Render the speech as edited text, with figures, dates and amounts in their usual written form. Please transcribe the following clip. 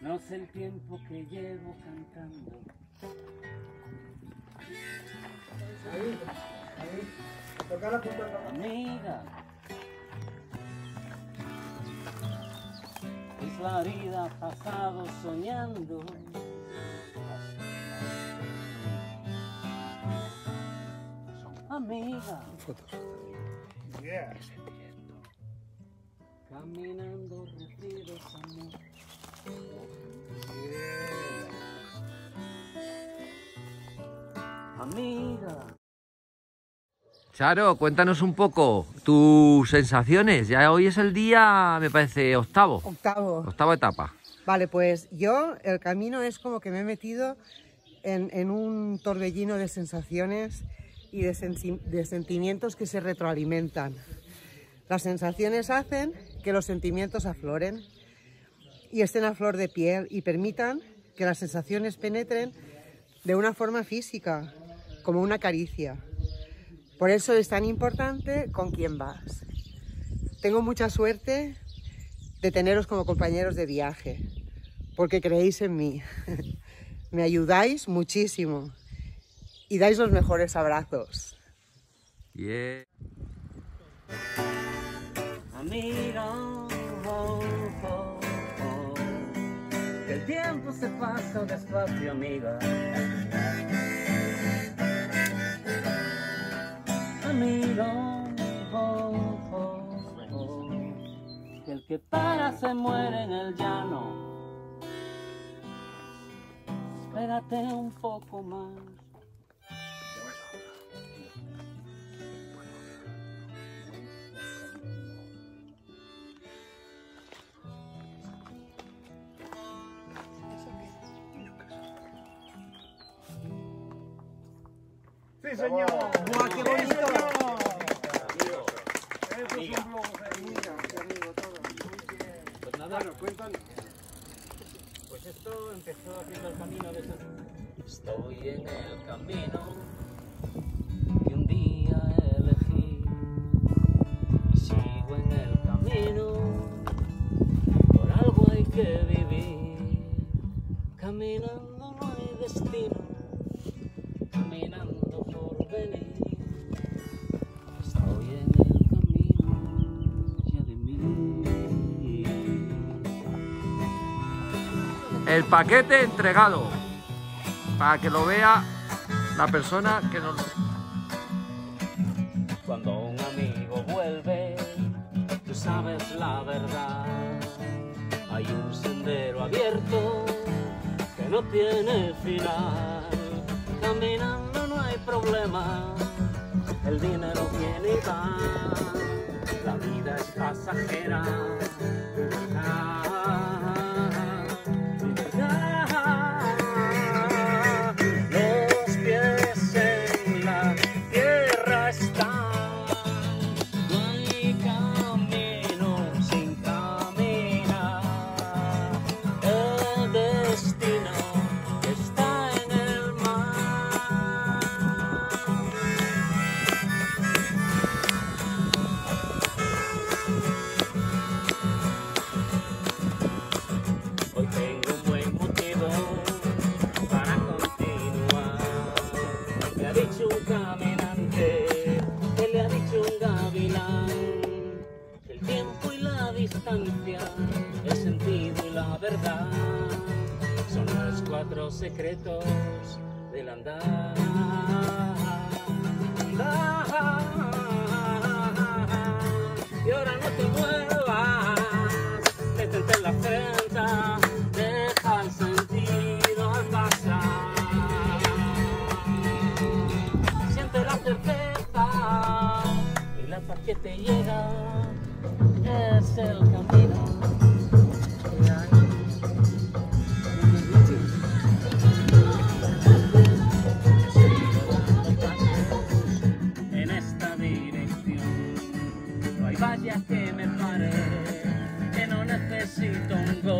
No sé el tiempo que llevo cantando. Ahí, toca la punta. Amiga, es la vida pasado soñando. Amiga, fotos. Yeah. Caminando retiros, amor. Yeah. Amiga. Charo, cuéntanos un poco tus sensaciones. Ya hoy es el día, me parece, octavo. Octava etapa. Vale, pues yo, el camino es como que me he metido en un torbellino de sensaciones y de sentimientos que se retroalimentan. Las sensaciones hacen que los sentimientos afloren y estén a flor de piel y permitan que las sensaciones penetren de una forma física, como una caricia. Por eso es tan importante con quién vas. Tengo mucha suerte de teneros como compañeros de viaje, porque creéis en mí. Me ayudáis muchísimo y dais los mejores abrazos. Yeah. Amiga, oh, oh, oh, que el tiempo se pasa despacio, amiga. Amiga, oh, oh, oh, que el que para se muere en el llano. Espérate un poco más. ¡Sí, señor! ¡Buah, qué bonito! Eso es un blog, amigo, todo. Pues nada, nos cuentan. Pues esto empezó haciendo el camino de... Estoy en el camino que un día elegí y sigo en el camino. Por algo hay que vivir. Caminando no hay destino. Caminando por venir, estoy en el camino ya de mí. El paquete entregado, para que lo vea la persona que nos... Cuando un amigo vuelve, tú sabes la verdad. Hay un sendero abierto que no tiene final. Caminando no hay problema, el dinero viene y va, la vida es pasajera. Los pies en la tierra están, no hay camino sin caminar, el destino está. El sentido y la verdad son los 4 secretos del andar. Y ahora no te muevas, métete en la frente. Que te llega es el camino. En esta dirección no hay valla que me pare, que no necesito un gol.